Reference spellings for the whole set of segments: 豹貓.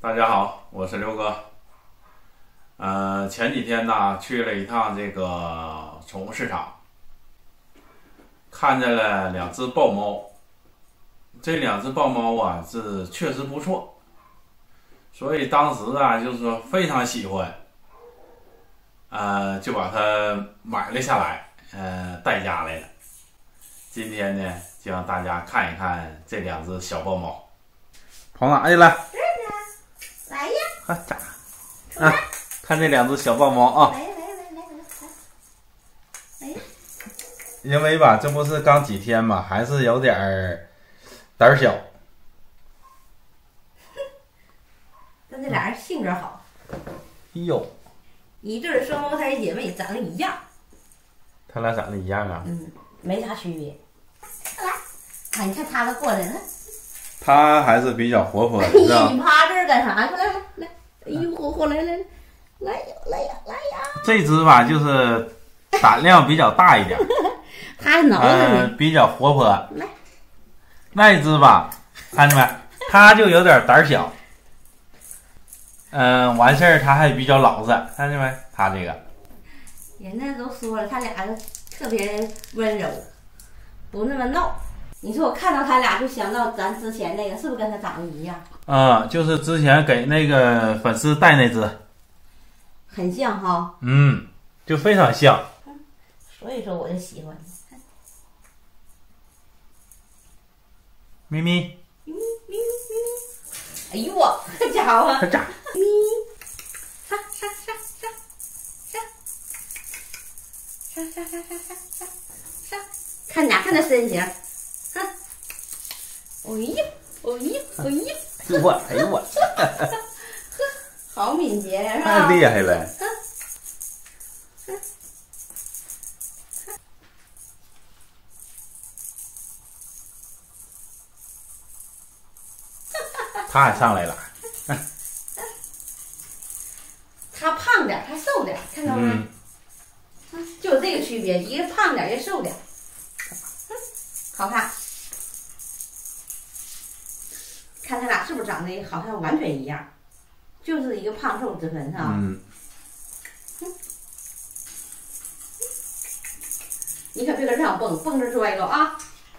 大家好，我是刘哥。前几天呢去了一趟这个宠物市场，看见了两只豹猫。这两只豹猫啊，是确实不错，所以当时啊，就是说非常喜欢，就把它买了下来，带家来了。今天呢，就让大家看一看这两只小豹猫。跑哪去了？这呢，来呀！好家伙！啊，看这两只小豹猫啊！来呀！因为吧，这不是刚几天嘛，还是有点儿。 胆小，但这俩人性格好。哟，一对双胞胎姐妹，长得一样。他俩长得一样啊？嗯，没啥区别。来，你看他都过来了。他还是比较活泼的。你趴这儿干啥？快来来，一活泼来来来呀来呀来呀！这只吧，就是胆量比较大一点。他还挠着呢。比较活泼。来。 那一只吧，看见没？它就有点胆小，完事儿它还比较老实，看见没？它这个，人家都说了，他俩特别温柔，不那么闹。你说我看到他俩就想到咱之前那个，是不是跟他长得一样？就是之前给那个粉丝带那只，很像哈。嗯，就非常像。所以说我就喜欢。 咪咪，咪咪咪，哎呦我，这家伙，这家伙，咪，上，看哪看那身形，哼，哎呀，哎呀，哎呀，哎呦我，哎呦我，好敏捷呀，太厉害了，他也上来了，他胖点，他瘦点，看到没？就有这个区别，一个胖点，一个瘦点，好看。看他俩是不是长得好像完全一样，就是一个胖瘦之分，哈。你可别搁这想蹦，蹦着摔着啊！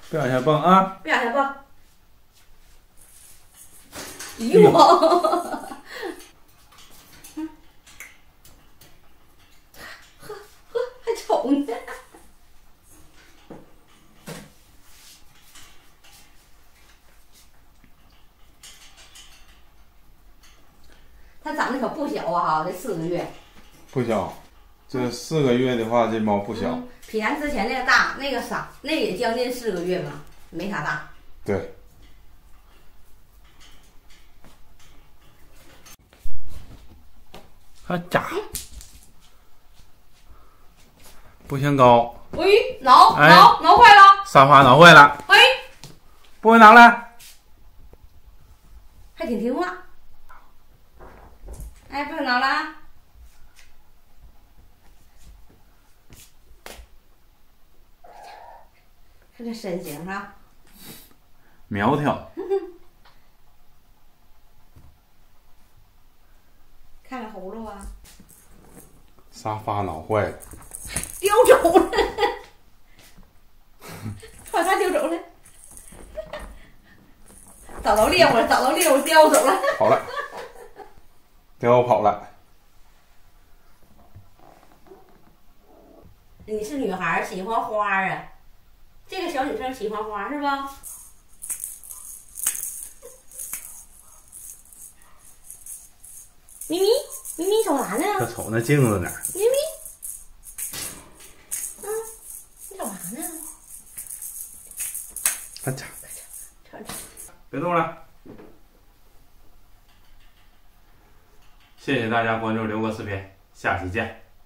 别往下蹦啊！别往下蹦。 哟，呵，还丑呢。它长得可不小啊！哈，这4个月。不小，这4个月的话，这猫不小。比咱之前那个大，那个啥，那也将近4个月吧，没啥大。对。 好家伙，不嫌高。喂，挠坏了，沙发挠坏了。喂，不会挠了，还挺听话。哎，不会挠了。看这身形啊，苗条。看着葫芦啊！沙发挠坏了，丢走了，把它丢走了，找到猎物了，找到猎物叼走了，跑了，叼跑了。你是女孩，喜欢花啊？这个小女生喜欢花是吧？ 咪咪，咪咪瞅啥呢？他瞅那镜子呢。咪咪，你瞅啥呢？快点，快点，别动了！谢谢大家关注刘哥视频，下期见。